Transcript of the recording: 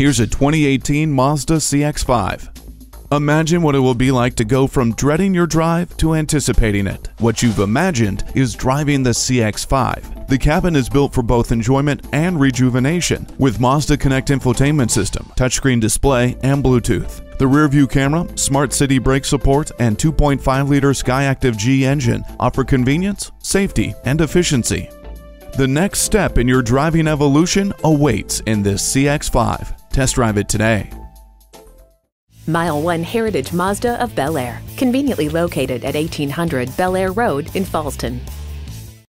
Here's a 2018 Mazda CX-5. Imagine what it will be like to go from dreading your drive to anticipating it. What you've imagined is driving the CX-5. The cabin is built for both enjoyment and rejuvenation with Mazda Connect infotainment system, touchscreen display, and Bluetooth. The rear-view camera, smart city brake support, and 2.5-liter SkyActiv-G engine offer convenience, safety, and efficiency. The next step in your driving evolution awaits in this CX-5. Test drive it today. Mile One Heritage Mazda of Bel Air, conveniently located at 1800 Bel Air Road in Fallston.